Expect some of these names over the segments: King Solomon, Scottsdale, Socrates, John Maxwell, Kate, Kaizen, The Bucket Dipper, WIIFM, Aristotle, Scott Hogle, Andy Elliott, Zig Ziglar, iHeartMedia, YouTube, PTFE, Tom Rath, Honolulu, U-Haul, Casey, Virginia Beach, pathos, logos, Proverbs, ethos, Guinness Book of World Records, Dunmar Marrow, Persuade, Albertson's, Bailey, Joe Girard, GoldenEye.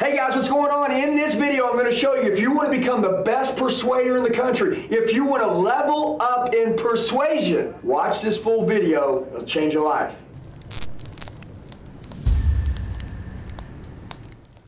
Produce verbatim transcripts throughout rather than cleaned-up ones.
Hey guys, what's going on? In this video, I'm going to show you if you want to become the best persuader in the country, if you want to level up in persuasion, watch this full video. It'll change your life.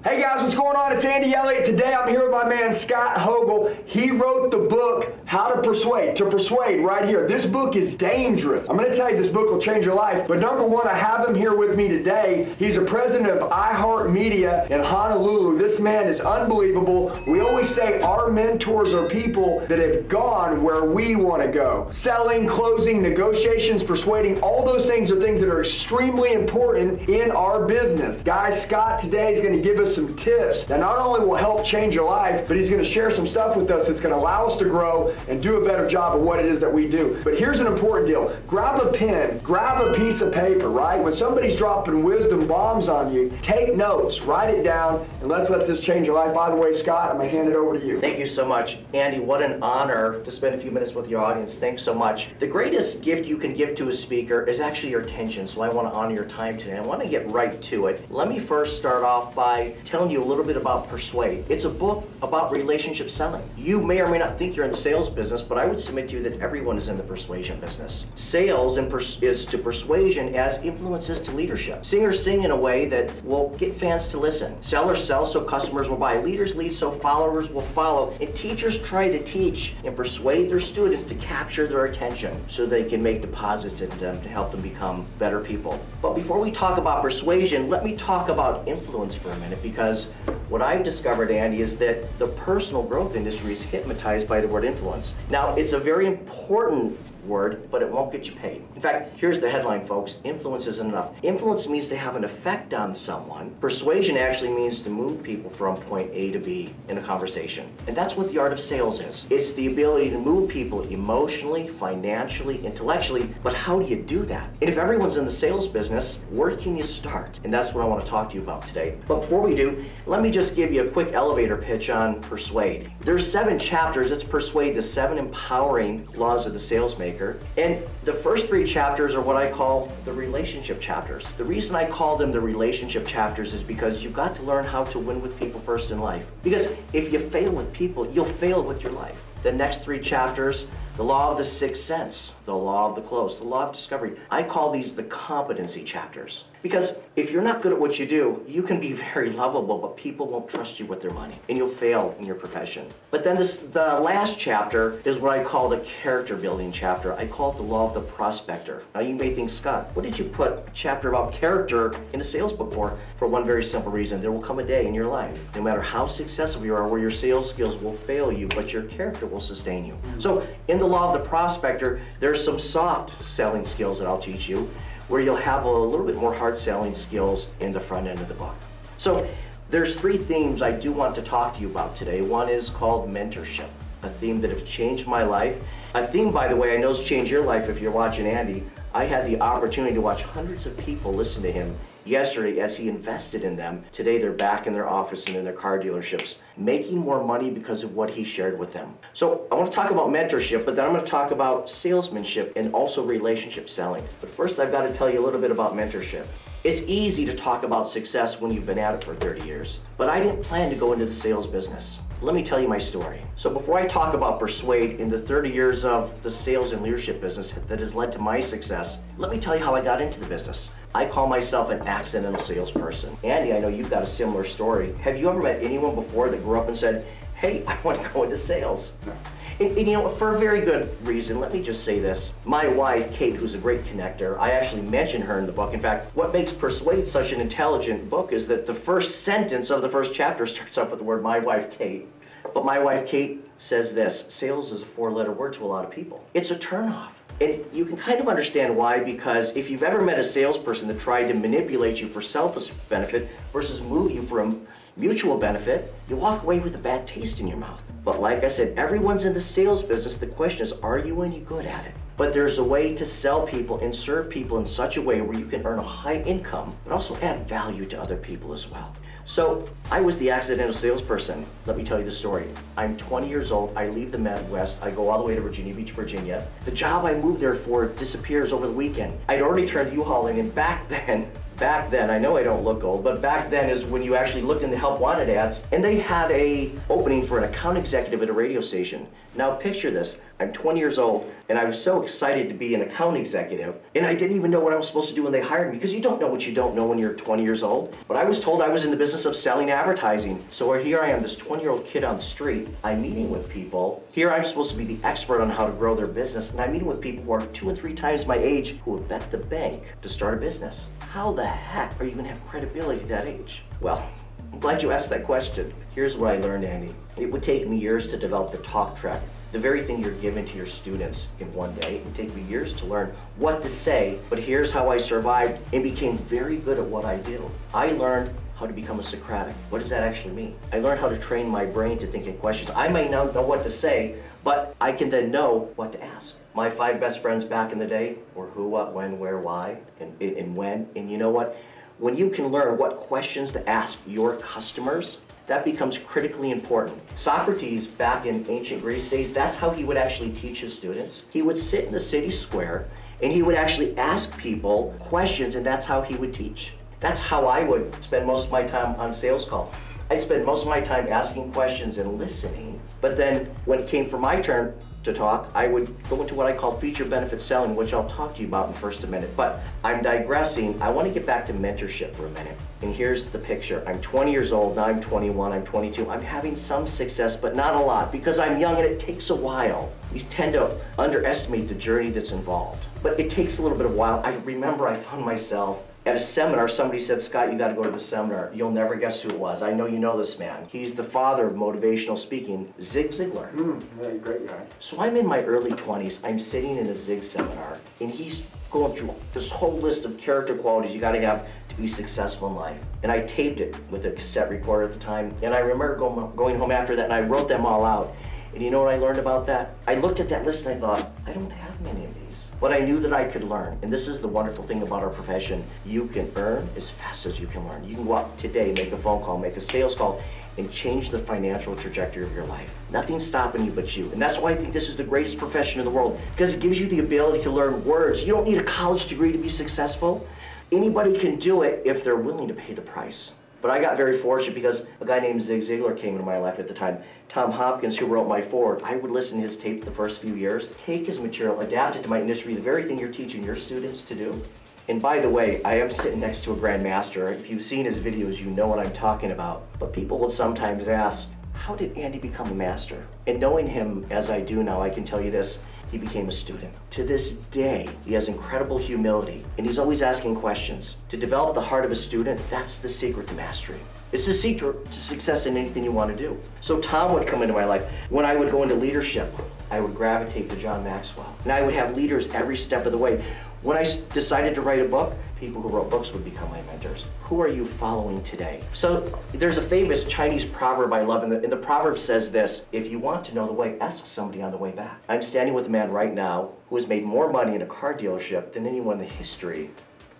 Hey guys, what's going on? It's Andy Elliott. Today I'm here with my man Scott Hogle. He wrote the book, How to Persuade, to Persuade, right here. This book is dangerous. I'm going to tell you this book will change your life. But number one, I have him here with me today. He's the president of iHeartMedia in Honolulu. This man is unbelievable. We always say our mentors are people that have gone where we want to go. Selling, closing, negotiations, persuading, all those things are things that are extremely important in our business. Guys, Scott today is going to give us some tips that not only will help change your life, but he's going to share some stuff with us that's going to allow us to grow and do a better job of what it is that we do. But here's an important deal. Grab a pen, grab a piece of paper, right? When somebody's dropping wisdom bombs on you, take notes, write it down, and let's let this change your life. By the way, Scott, I'm going to hand it over to you. Thank you so much, Andy. What an honor to spend a few minutes with your audience. Thanks so much. The greatest gift you can give to a speaker is actually your attention, so I want to honor your time today. I want to get right to it. Let me first start off by telling you a little bit about Persuade. It's a book about relationship selling. You may or may not think you're in the sales business, but I would submit to you that everyone is in the persuasion business. Sales and pers is to persuasion as influence is to leadership. Singers sing in a way that will get fans to listen. Sellers sell so customers will buy. Leaders lead so followers will follow. And teachers try to teach and persuade their students to capture their attention so they can make deposits into them to help them become better people. But before we talk about persuasion, let me talk about influence for a minute. Because what I've discovered, Andy, is that the personal growth industry is hypnotized by the word influence. Now, it's a very important word, but it won't get you paid. In fact, here's the headline, folks. Influence isn't enough. Influence means to have an effect on someone. Persuasion actually means to move people from point A to B in a conversation. And that's what the art of sales is. It's the ability to move people emotionally, financially, intellectually, but how do you do that? And if everyone's in the sales business, where can you start? And that's what I want to talk to you about today. But before we do, let me just give you a quick elevator pitch on Persuade. There's seven chapters. It's Persuade, the seven empowering laws of the salesmaker. And the first three chapters are what I call the relationship chapters. The reason I call them the relationship chapters is because you've got to learn how to win with people first in life. Because if you fail with people, you'll fail with your life. The next three chapters, the law of the sixth sense, the law of the close, the law of discovery. I call these the competency chapters. Because if you're not good at what you do, you can be very lovable, but people won't trust you with their money, and you'll fail in your profession. But then this, the last chapter is what I call the character building chapter. I call it the law of the prospector. Now you may think, Scott, what did you put a chapter about character in a sales book for? For one very simple reason. There will come a day in your life, no matter how successful you are, where your sales skills will fail you, but your character will sustain you. So in the law of the prospector, there's some soft selling skills that I'll teach you, where you'll have a little bit more hard selling skills in the front end of the book. So there's three themes I do want to talk to you about today. One is called mentorship, a theme that has changed my life. A theme, by the way, I know has changed your life if you're watching Andy. I had the opportunity to watch hundreds of people listen to him yesterday as he invested in them. Today they're back in their office and in their car dealerships, making more money because of what he shared with them. So I want to talk about mentorship, but then I'm going to talk about salesmanship and also relationship selling. But first I've got to tell you a little bit about mentorship. It's easy to talk about success when you've been at it for thirty years, but I didn't plan to go into the sales business. Let me tell you my story. So before I talk about Persuade in the thirty years of the sales and leadership business that has led to my success, let me tell you how I got into the business. I call myself an accidental salesperson. Andy, I know you've got a similar story. Have you ever met anyone before that grew up and said, hey, I want to go into sales? No. And, and you know, for a very good reason, let me just say this. My wife, Kate, who's a great connector, I actually mention her in the book. In fact, what makes Persuade such an intelligent book is that the first sentence of the first chapter starts off with the word, my wife, Kate. But my wife, Kate, says this, sales is a four-letter word to a lot of people. It's a turnoff. And you can kind of understand why, because if you've ever met a salesperson that tried to manipulate you for selfish benefit versus move you from mutual benefit, you walk away with a bad taste in your mouth. But like I said, everyone's in the sales business. The question is, are you any good at it? But there's a way to sell people and serve people in such a way where you can earn a high income, but also add value to other people as well. So I was the accidental salesperson. Let me tell you the story. I'm twenty years old. I leave the Midwest. I go all the way to Virginia Beach, Virginia. The job I moved there for disappears over the weekend. I'd already turned U-Haul in, and back then, back then, I know I don't look old, but back then is when you actually looked in the help wanted ads, and they had a opening for an account executive at a radio station. Now picture this, I'm twenty years old, and I was so excited to be an account executive, and I didn't even know what I was supposed to do when they hired me, because you don't know what you don't know when you're twenty years old. But I was told I was in the business of selling advertising. So here I am, this twenty-year-old kid on the street, I'm meeting with people. Here I'm supposed to be the expert on how to grow their business, and I'm meeting with people who are two and three times my age who have bet the bank to start a business. How the heck are you gonna have credibility at that age? Well, I'm glad you asked that question. Here's what I learned, Andy. It would take me years to develop the talk track, the very thing you're giving to your students in one day. It would take me years to learn what to say, but here's how I survived and became very good at what I do. I learned how to become a Socratic. What does that actually mean? I learned how to train my brain to think in questions. I may not know what to say, but I can then know what to ask. My five best friends back in the day were who, what, when, where, why, and, and when. And you know what? When you can learn what questions to ask your customers, that becomes critically important. Socrates, back in ancient Greece days, that's how he would actually teach his students. He would sit in the city square, and he would actually ask people questions, and that's how he would teach. That's how I would spend most of my time on sales call. I'd spend most of my time asking questions and listening, but then when it came for my turn to talk, I would go into what I call feature benefit selling, which I'll talk to you about in just a minute, but I'm digressing. I want to get back to mentorship for a minute, and here's the picture. I'm twenty years old, now I'm twenty-one, I'm twenty-two. I'm having some success, but not a lot, because I'm young and it takes a while. We tend to underestimate the journey that's involved, but it takes a little bit of while. I remember I found myself at a seminar, somebody said, Scott, you got to go to the seminar. You'll never guess who it was. I know you know this man. He's the father of motivational speaking, Zig Ziglar. Mm, yeah, great guy. So I'm in my early twenties. I'm sitting in a Zig seminar, and he's going through this whole list of character qualities you got to have to be successful in life. And I taped it with a cassette recorder at the time, and I remember going home after that, and I wrote them all out. And you know what I learned about that? I looked at that list, and I thought, I don't have many of these. But I knew that I could learn. And this is the wonderful thing about our profession. You can earn as fast as you can learn. You can go out today, make a phone call, make a sales call, and change the financial trajectory of your life. Nothing's stopping you but you. And that's why I think this is the greatest profession in the world, because it gives you the ability to learn words. You don't need a college degree to be successful. Anybody can do it if they're willing to pay the price. But I got very fortunate because a guy named Zig Ziglar came into my life at the time. Tom Hopkins, who wrote my foreword, I would listen to his tape the first few years, take his material, adapt it to my industry, the very thing you're teaching your students to do. And by the way, I am sitting next to a grandmaster. If you've seen his videos, you know what I'm talking about. But people will sometimes ask, how did Andy become a master? And knowing him as I do now, I can tell you this. He became a student. To this day, he has incredible humility, and he's always asking questions. To develop the heart of a student, that's the secret to mastery. It's the secret to success in anything you want to do. So Tom would come into my life. When I would go into leadership, I would gravitate to John Maxwell, and I would have leaders every step of the way. When I decided to write a book, people who wrote books would become my mentors. Who are you following today? So there's a famous Chinese proverb I love, and the, and the proverb says this: if you want to know the way, ask somebody on the way back. I'm standing with a man right now who has made more money in a car dealership than anyone in the history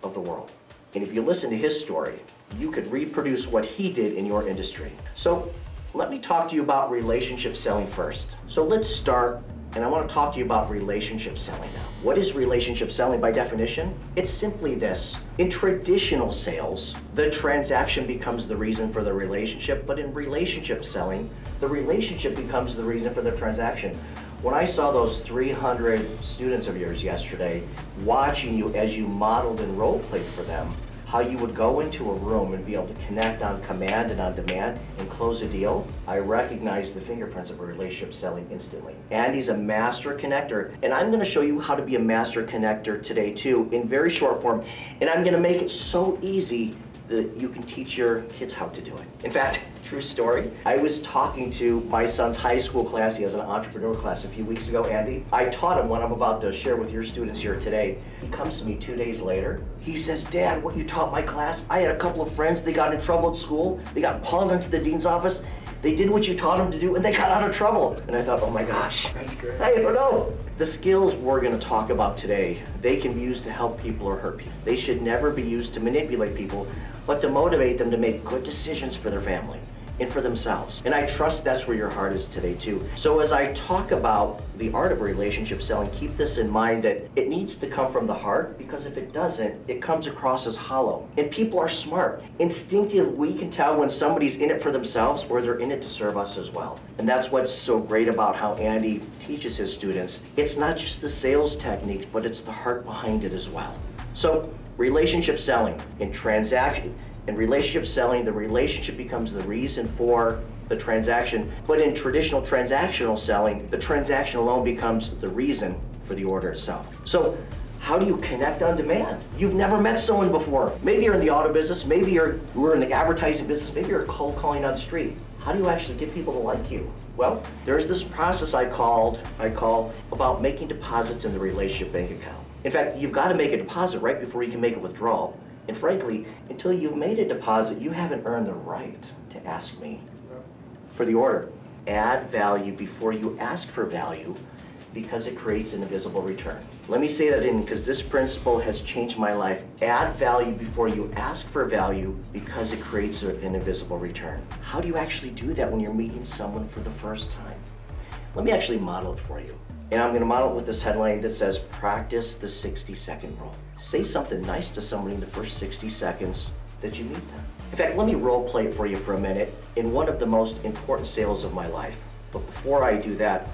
of the world. And if you listen to his story, you could reproduce what he did in your industry. So let me talk to you about relationship selling first. So let's start, and I want to talk to you about relationship selling now. What is relationship selling by definition? It's simply this. In traditional sales, the transaction becomes the reason for the relationship, but in relationship selling, the relationship becomes the reason for the transaction. When I saw those three hundred students of yours yesterday watching you as you modeled and role played for them, how you would go into a room and be able to connect on command and on demand and close a deal, I recognize the fingerprints of a relationship selling instantly. Andy's a master connector, and I'm gonna show you how to be a master connector today too, in very short form, and I'm gonna make it so easy that you can teach your kids how to do it. In fact, true story, I was talking to my son's high school class. He has an entrepreneur class a few weeks ago, Andy. I taught him what I'm about to share with your students here today. He comes to me two days later. He says, Dad, what you taught my class, I had a couple of friends, they got in trouble at school, they got pulled into the dean's office, they did what you taught them to do, and they got out of trouble. And I thought, oh my gosh, that's great. I don't know. The skills we're gonna talk about today, they can be used to help people or hurt people. They should never be used to manipulate people, but to motivate them to make good decisions for their family. and for themselves. And I trust that's where your heart is today too. So as I talk about the art of relationship selling, keep this in mind that it needs to come from the heart, because if it doesn't, it comes across as hollow. And people are smart. Instinctively, we can tell when somebody's in it for themselves or they're in it to serve us as well. And that's what's so great about how Andy teaches his students. It's not just the sales technique, but it's the heart behind it as well. So relationship selling in transaction, in relationship selling, the relationship becomes the reason for the transaction. But in traditional transactional selling, the transaction alone becomes the reason for the order itself. So how do you connect on demand? You've never met someone before. Maybe you're in the auto business, maybe you're we're in the advertising business, maybe you're cold calling on the street. How do you actually get people to like you? Well, there's this process I called, I call about making deposits in the relationship bank account. In fact, you've got to make a deposit right before you can make a withdrawal. And frankly, until you've made a deposit, you haven't earned the right to ask me for the order. Add value before you ask for value, because it creates an invisible return. Let me say that in, because this principle has changed my life. Add value before you ask for value, because it creates an invisible return. How do you actually do that when you're meeting someone for the first time? Let me actually model it for you. And I'm gonna model it with this headline that says, practice the sixty second rule. Say something nice to somebody in the first sixty seconds that you meet them. In fact, let me role play it for you for a minute in one of the most important sales of my life. But before I do that,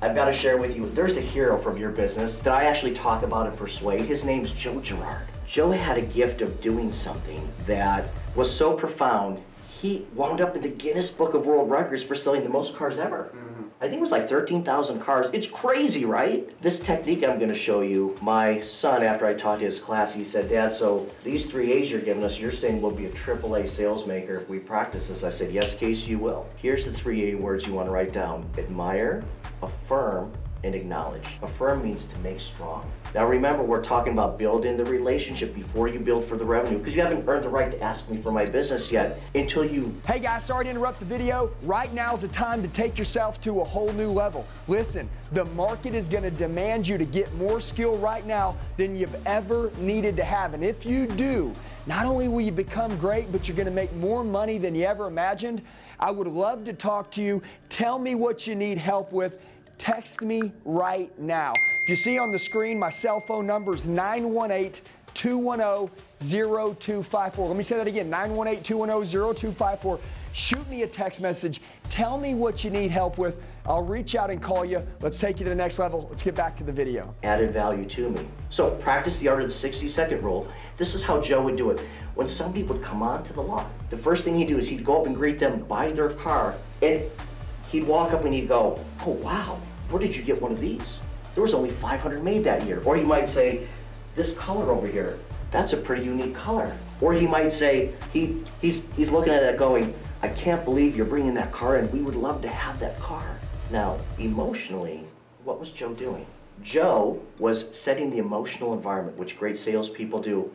I've got to share with you, there's a hero from your business that I actually talk about in Persuade. His name's Joe Girard. Joe had a gift of doing something that was so profound, he wound up in the Guinness Book of World Records for selling the most cars ever. Mm-hmm. I think it was like thirteen thousand cars. It's crazy, right? This technique I'm going to show you, my son, after I taught his class, he said, Dad, so these three A's you're giving us, you're saying we'll be a triple A sales maker if we practice this. I said, yes, Casey, you will. Here's the three A words you want to write down. Admire, affirm, and acknowledge. Affirm means to make strong. Now remember, we're talking about building the relationship before you build for the revenue, because you haven't earned the right to ask me for my business yet until you... Hey guys, sorry to interrupt the video. Right now is the time to take yourself to a whole new level. Listen, the market is gonna demand you to get more skill right now than you've ever needed to have. And if you do, not only will you become great, but you're gonna make more money than you ever imagined. I would love to talk to you. Tell me what you need help with. Text me right now. If you see on the screen, my cell phone number is nine one eight, two one zero, zero two five four. Let me say that again, nine one eight, two one zero, zero two five four. Shoot me a text message. Tell me what you need help with. I'll reach out and call you. Let's take you to the next level. Let's get back to the video. Added value to me. So practice the art of the sixty second rule. This is how Joe would do it. When somebody would come on to the lot, the first thing he'd do is he'd go up and greet them by their car, and he'd walk up and he'd go, oh wow, where did you get one of these? There was only five hundred made that year. Or he might say, this color over here, that's a pretty unique color. Or he might say, he, he's, he's looking at that going, I can't believe you're bringing that car in. We would love to have that car. Now, emotionally, what was Joe doing? Joe was setting the emotional environment, which great salespeople do,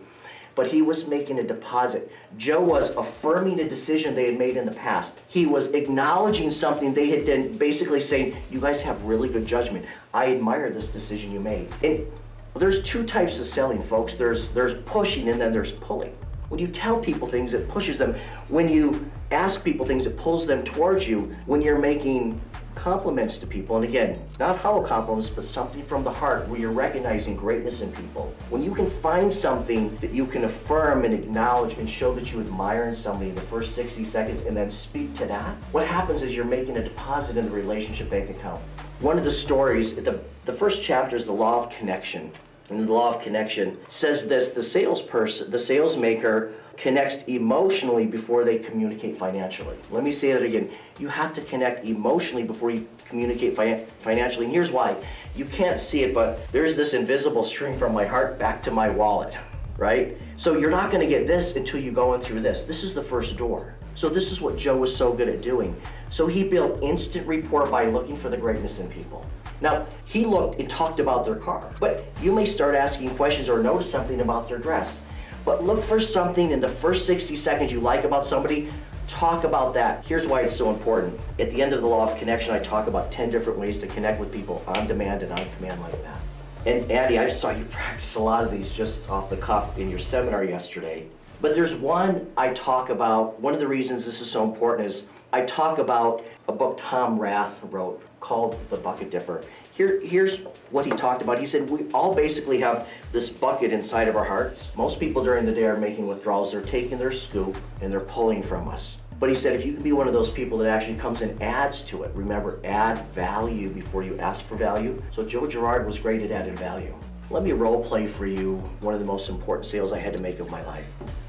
but he was making a deposit. Joe was affirming a decision they had made in the past. He was acknowledging something they had done, basically saying, you guys have really good judgment. I admire this decision you made. And there's two types of selling, folks. There's, there's pushing and then there's pulling. When you tell people things, it pushes them. When you ask people things, it pulls them towards you. When you're making compliments to people, and again, not hollow compliments, but something from the heart where you're recognizing greatness in people. When you can find something that you can affirm and acknowledge and show that you admire in somebody in the first sixty seconds and then speak to that, what happens is you're making a deposit in the relationship bank account. One of the stories, the, the first chapter is the law of connection. And the law of connection says this, the salesperson, the sales maker connects emotionally before they communicate financially. Let me say that again. You have to connect emotionally before you communicate fi financially. And here's why. You can't see it, but there's this invisible string from my heart back to my wallet, right? So you're not gonna get this until you go in through this. This is the first door. So this is what Joe was so good at doing. So he built instant rapport by looking for the greatness in people. Now, he looked and talked about their car, but you may start asking questions or notice something about their dress. But look for something in the first sixty seconds you like about somebody, talk about that. Here's why it's so important. At the end of the law of connection, I talk about ten different ways to connect with people on demand and on command like that. And Andy, I saw you practice a lot of these just off the cuff in your seminar yesterday. But there's one I talk about, one of the reasons this is so important is I talk about a book Tom Rath wrote called The Bucket Dipper. Here, here's what he talked about. He said, we all basically have this bucket inside of our hearts. Most people during the day are making withdrawals. They're taking their scoop and they're pulling from us. But he said, if you could be one of those people that actually comes and adds to it, remember, add value before you ask for value. So Joe Girard was great at adding value. Let me role play for you one of the most important sales I had to make of my life.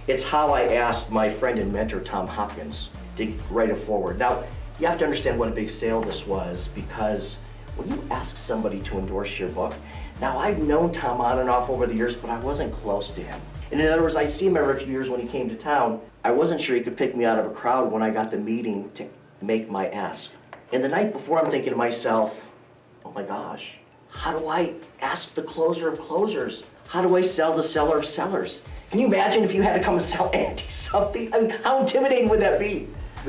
It's how I asked my friend and mentor, Tom Hopkins, to write a foreword. Now, you have to understand what a big sale this was, because when you ask somebody to endorse your book, now I've known Tom on and off over the years, but I wasn't close to him. And in other words, I see him every few years when he came to town. I wasn't sure he could pick me out of a crowd when I got the meeting to make my ask. And the night before, I'm thinking to myself, oh my gosh, how do I ask the closer of closers? How do I sell the seller of sellers? Can you imagine if you had to come and sell Andy something? I mean, how intimidating would that be?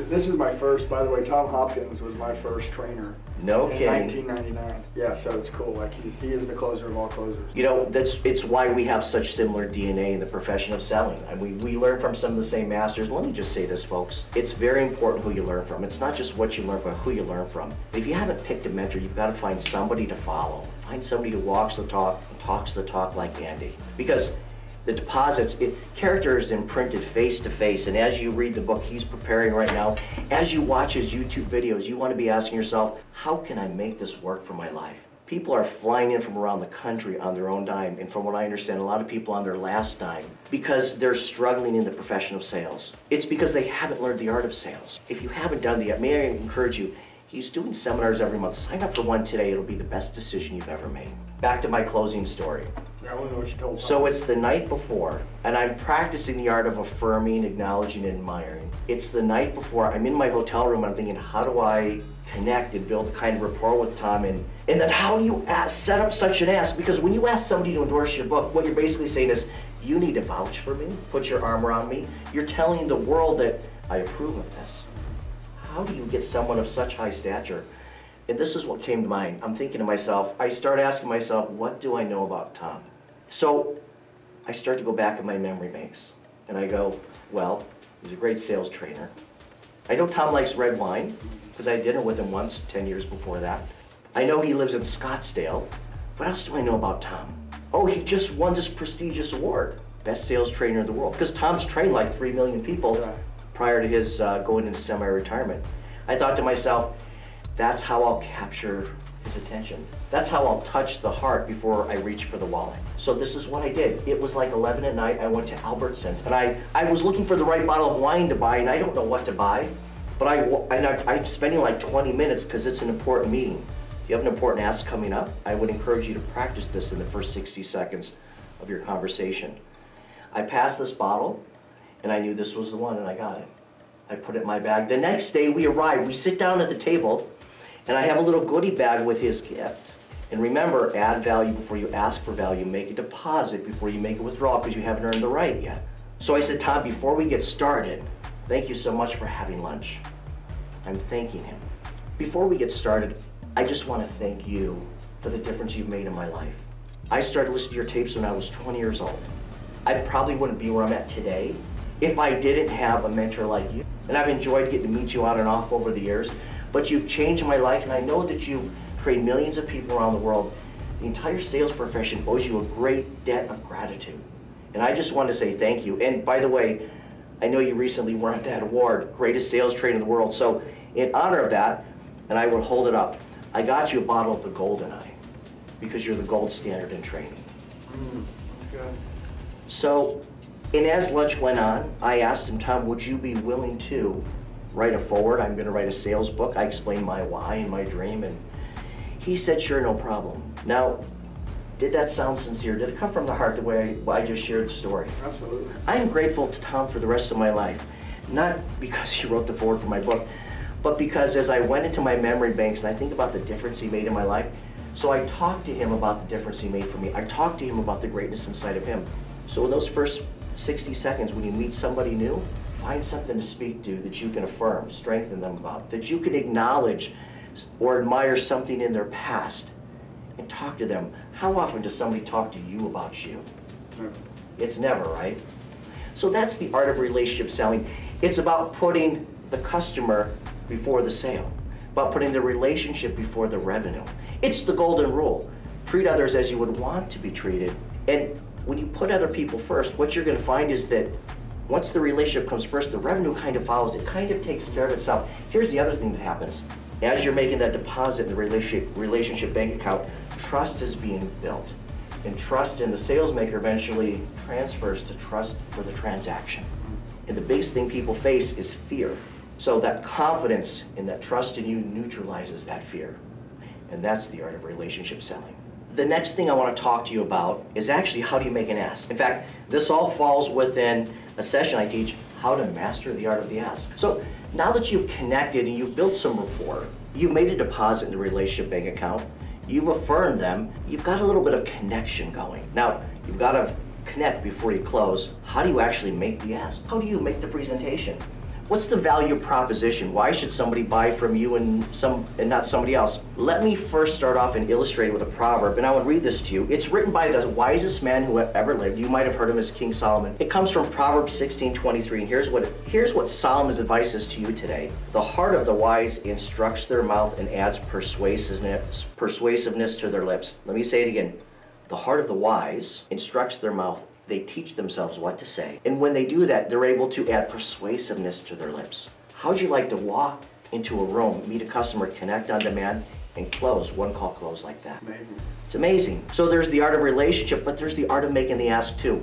This is my first, by the way, Tom Hopkins was my first trainer. No kidding. In nineteen ninety-nine. Yeah, so it's cool. Like, he's, he is the closer of all closers. You know, that's it's why we have such similar D N A in the profession of selling. I mean, we learn from some of the same masters. Let me just say this, folks. It's very important who you learn from. It's not just what you learn, but who you learn from. If you haven't picked a mentor, you've got to find somebody to follow. Find somebody who walks the talk and talks the talk like Andy. Because the deposits, it, character is imprinted face to face, and as you read the book he's preparing right now, as you watch his YouTube videos, you want to be asking yourself, how can I make this work for my life? People are flying in from around the country on their own dime, and from what I understand, a lot of people on their last dime, because they're struggling in the profession of sales. It's because they haven't learned the art of sales. If you haven't done that, may I encourage you, he's doing seminars every month. Sign up for one today. It'll be the best decision you've ever made. Back to my closing story. I want to know what you told me. So it's the night before, and I'm practicing the art of affirming, acknowledging, and admiring. It's the night before, I'm in my hotel room, and I'm thinking, how do I connect and build the kind of rapport with Tom? And, and then how do you ask, set up such an ask? Because when you ask somebody to endorse your book, what you're basically saying is, you need to vouch for me, put your arm around me. You're telling the world that I approve of this. How do you get someone of such high stature? And this is what came to mind. I'm thinking to myself, I start asking myself, what do I know about Tom? So I start to go back in my memory banks, and I go, well, he's a great sales trainer. I know Tom likes red wine, because I had dinner with him once, ten years before that. I know he lives in Scottsdale. What else do I know about Tom? Oh, he just won this prestigious award, best sales trainer in the world, because Tom's trained like three million people prior to his uh, going into semi-retirement. I thought to myself, that's how I'll capture his attention. That's how I'll touch the heart before I reach for the wallet. So this is what I did. It was like eleven at night. I went to Albertson's, and I, I was looking for the right bottle of wine to buy, and I don't know what to buy, but I, and I, I'm spending like twenty minutes because it's an important meeting. If you have an important ask coming up, I would encourage you to practice this in the first sixty seconds of your conversation. I passed this bottle, and I knew this was the one, and I got it. I put it in my bag. The next day we arrived. We sit down at the table, and I have a little goodie bag with his gift. And remember, add value before you ask for value. Make a deposit before you make a withdrawal, because you haven't earned the right yet. So I said, Tom, before we get started, thank you so much for having lunch. I'm thanking him. Before we get started, I just want to thank you for the difference you've made in my life. I started listening to your tapes when I was twenty years old. I probably wouldn't be where I'm at today if I didn't have a mentor like you. And I've enjoyed getting to meet you on and off over the years. But you've changed my life, and I know that you've trained millions of people around the world. The entire sales profession owes you a great debt of gratitude. And I just want to say thank you. And by the way, I know you recently won that award, greatest sales trainer in the world. So in honor of that, and I will hold it up, I got you a bottle of the GoldenEye, because you're the gold standard in training. Mm, that's good. So, and as lunch went on, I asked him, Tom, would you be willing to write a foreword? I'm going to write a sales book. I explained my why and my dream, and he said, sure, no problem. Now, did that sound sincere? Did it come from the heart the way I, I just shared the story? Absolutely. I am grateful to Tom for the rest of my life, not because he wrote the foreword for my book, but because as I went into my memory banks and I think about the difference he made in my life, so I talked to him about the difference he made for me. I talked to him about the greatness inside of him. So in those first sixty seconds, when you meet somebody new, find something to speak to that you can affirm, strengthen them about, that you can acknowledge or admire something in their past, and talk to them. How often does somebody talk to you about you? Never. It's never, right? So that's the art of relationship selling. It's about putting the customer before the sale, about putting the relationship before the revenue. It's the golden rule. Treat others as you would want to be treated. And when you put other people first, what you're gonna find is that once the relationship comes first, the revenue kind of follows. It kind of takes care of itself. Here's the other thing that happens. As you're making that deposit in the relationship, relationship bank account, trust is being built. And trust in the sales maker eventually transfers to trust for the transaction. And the biggest thing people face is fear. So that confidence and that trust in you neutralizes that fear. And that's the art of relationship selling. The next thing I want to talk to you about is actually how do you make an ask. In fact, this all falls within a session I teach, how to master the art of the ask. So now that you've connected and you've built some rapport, you've made a deposit in the relationship bank account, you've affirmed them, you've got a little bit of connection going. Now, you've got to connect before you close. How do you actually make the ask? How do you make the presentation? What's the value proposition? Why should somebody buy from you and some and not somebody else? Let me first start off and illustrate with a proverb, and I would read this to you. It's written by the wisest man who ever lived. You might have heard him as King Solomon. It comes from Proverbs sixteen twenty-three, and here's what, here's what Solomon's advice is to you today. The heart of the wise instructs their mouth and adds persuasiveness, persuasiveness to their lips. Let me say it again. The heart of the wise instructs their mouth. They teach themselves what to say. And when they do that, they're able to add persuasiveness to their lips. How'd you like to walk into a room, meet a customer, connect on demand, and close, one call close like that? Amazing. It's amazing. So there's the art of relationship, but there's the art of making the ask too.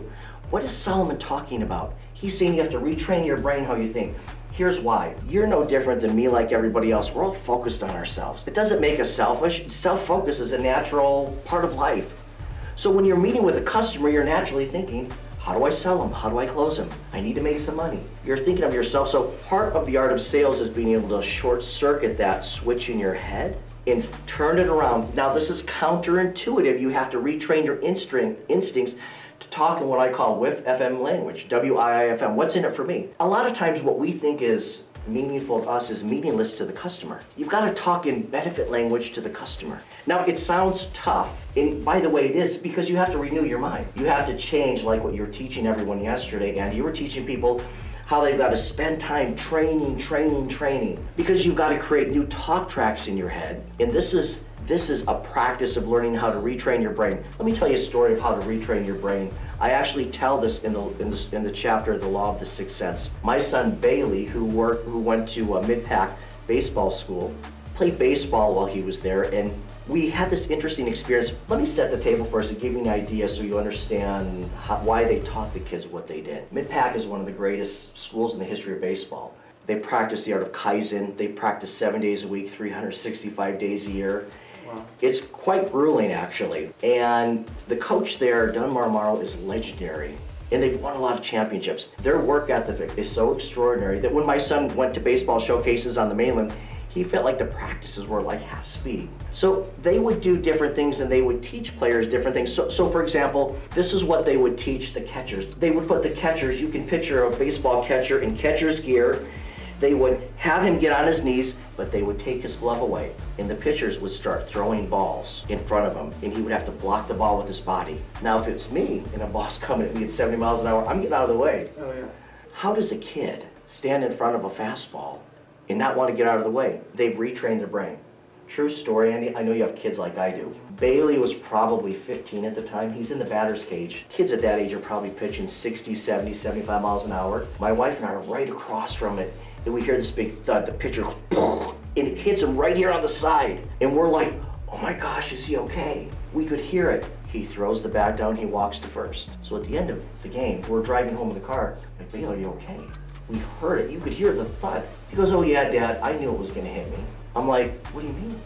What is Solomon talking about? He's saying you have to retrain your brain how you think. Here's why. You're no different than me like everybody else. We're all focused on ourselves. It doesn't make us selfish. Self-focus is a natural part of life. So when you're meeting with a customer, you're naturally thinking, how do I sell them? How do I close them? I need to make some money. You're thinking of yourself. So part of the art of sales is being able to short circuit that switch in your head and turn it around. Now this is counterintuitive. You have to retrain your instinct, instincts to talk in what I call W I I F M language, W I I F M. What's in it for me? A lot of times what we think is meaningful to us is meaningless to the customer. You've got to talk in benefit language to the customer. Now it sounds tough, and by the way it is, because you have to renew your mind. You have to change like what you were teaching everyone yesterday, and you were teaching people how they've got to spend time training, training, training, because you've got to create new talk tracks in your head. And this is, this is a practice of learning how to retrain your brain. Let me tell you a story of how to retrain your brain. I actually tell this in the, in the, in the chapter, The Law of the Sixth Sense. My son Bailey, who, worked, who went to Mid-Pack Baseball School, played baseball while he was there, and we had this interesting experience. Let me set the table first and give you an idea so you understand how, why they taught the kids what they did. Mid-Pack is one of the greatest schools in the history of baseball. They practice the art of Kaizen. They practice seven days a week, three hundred sixty-five days a year. Wow. It's quite grueling, actually. And the coach there, Dunmar Marrow, is legendary. And they've won a lot of championships. Their work ethic is so extraordinary that when my son went to baseball showcases on the mainland, he felt like the practices were like half speed. So they would do different things and they would teach players different things. So, so for example, this is what they would teach the catchers. They would put the catchers, you can picture a baseball catcher in catcher's gear. They would have him get on his knees, but they would take his glove away, and the pitchers would start throwing balls in front of him, and he would have to block the ball with his body. Now, if it's me, and a ball's coming at me at seventy miles an hour, I'm getting out of the way. Oh, yeah. How does a kid stand in front of a fastball and not want to get out of the way? They've retrained their brain. True story, Andy. I know you have kids like I do. Bailey was probably fifteen at the time. He's in the batter's cage. Kids at that age are probably pitching sixty, seventy, seventy-five miles an hour. My wife and I are right across from it, and we hear this big thud, the pitcher goes, boom, and it hits him right here on the side. And we're like, oh my gosh, is he okay? We could hear it. He throws the bat down, he walks to first. So at the end of the game, we're driving home in the car, like, Bailey, are you okay? We heard it, you could hear the thud. He goes, oh yeah, Dad, I knew it was gonna hit me. I'm like, what do you mean?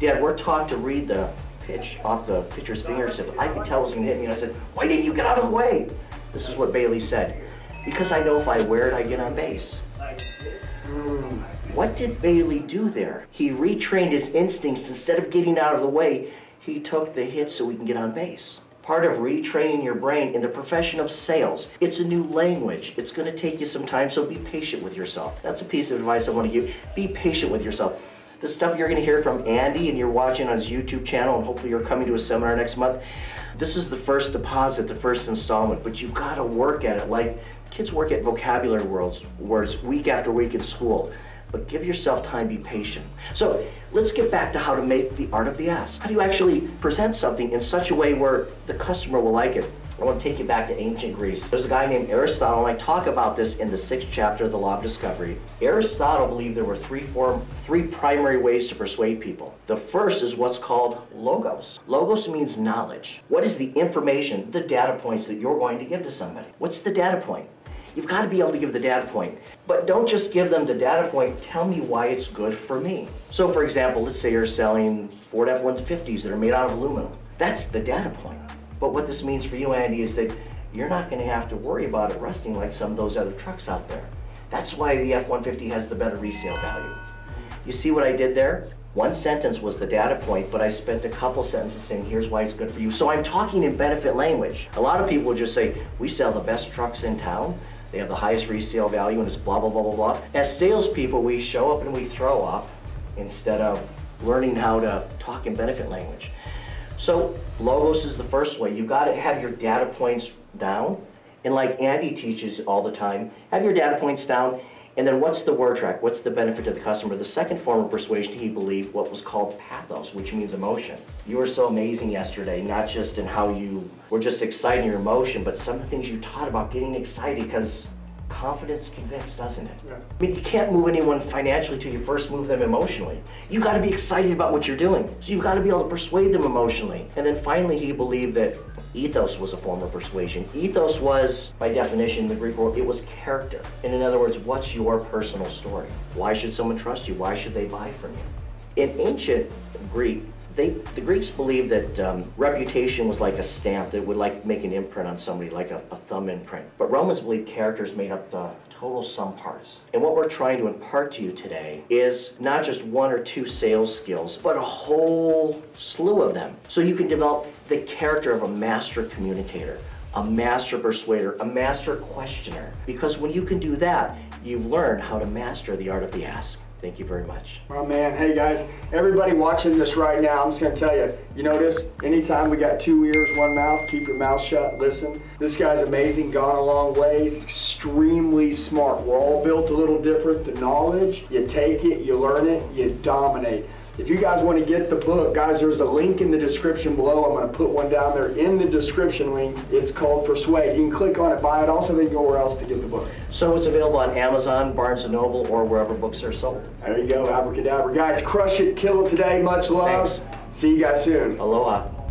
Dad, we're taught to read the pitch off the pitcher's fingertips. I could tell it was gonna hit me, and I said, why didn't you get out of the way? This is what Bailey said. Because I know if I wear it, I get on base. What did Bailey do there? He retrained his instincts. Instead of getting out of the way, he took the hit so we can get on base. Part of retraining your brain in the profession of sales. It's a new language. It's going to take you some time, so be patient with yourself. That's a piece of advice I want to give. Be patient with yourself. The stuff you're going to hear from Andy and you're watching on his YouTube channel, and hopefully you're coming to a seminar next month, this is the first deposit, the first installment, but you've got to work at it. Like kids work at vocabulary words, words week after week in school. but give yourself time, be patient. So let's get back to how to make the art of the ask. How do you actually present something in such a way where the customer will like it? I want to take you back to ancient Greece. There's a guy named Aristotle, and I talk about this in the sixth chapter of the Law of Discovery. Aristotle believed there were three form, three primary ways to persuade people. The first is what's called logos. Logos means knowledge. What is the information, the data points that you're going to give to somebody? What's the data point? You've got to be able to give the data point. But don't just give them the data point, tell me why it's good for me. So for example, let's say you're selling Ford F one fifties that are made out of aluminum. That's the data point. But what this means for you, Andy, is that you're not going to have to worry about it rusting like some of those other trucks out there. That's why the F one fifty has the better resale value. You see what I did there? One sentence was the data point, but I spent a couple sentences saying, here's why it's good for you. So I'm talking in benefit language. A lot of people will just say, we sell the best trucks in town. They have the highest resale value, and it's blah, blah, blah, blah, blah. As salespeople, we show up and we throw up instead of learning how to talk in benefit language. So logos is the first way. You got to have your data points down. And like Andy teaches all the time, have your data points down. And then what's the word track? What's the benefit to the customer? The second form of persuasion, he believed what was called pathos, which means emotion. You were so amazing yesterday, not just in how you were just exciting your emotion, but some of the things you taught about getting excited, because confidence convicts, doesn't it? Yeah. I mean, you can't move anyone financially till you first move them emotionally. You got to be excited about what you're doing. So you've got to be able to persuade them emotionally. And then finally, he believed that ethos was a form of persuasion. Ethos was, by definition, the Greek word, it was character. And in other words, what's your personal story? Why should someone trust you? Why should they buy from you? In ancient Greek, They, the Greeks believed that um, reputation was like a stamp that would like make an imprint on somebody, like a, a thumb imprint. But Romans believed characters made up the total sum parts. And what we're trying to impart to you today is not just one or two sales skills, but a whole slew of them. So you can develop the character of a master communicator, a master persuader, a master questioner. Because when you can do that, you've learned how to master the art of the ask. Thank you very much. Oh man, hey guys, everybody watching this right now, I'm just gonna tell you, you notice anytime we got two ears, one mouth, keep your mouth shut, listen. This guy's amazing, gone a long way, he's extremely smart. We're all built a little different. The knowledge, you take it, you learn it, you dominate. If you guys want to get the book, guys, there's a link in the description below. I'm going to put one down there in the description link. It's called Persuade. You can click on it, buy it. Also, they can go where else to get the book. So it's available on Amazon, Barnes and Noble, or wherever books are sold. There you go, abracadabra. Guys, crush it, kill it today. Much love. Thanks. See you guys soon. Aloha.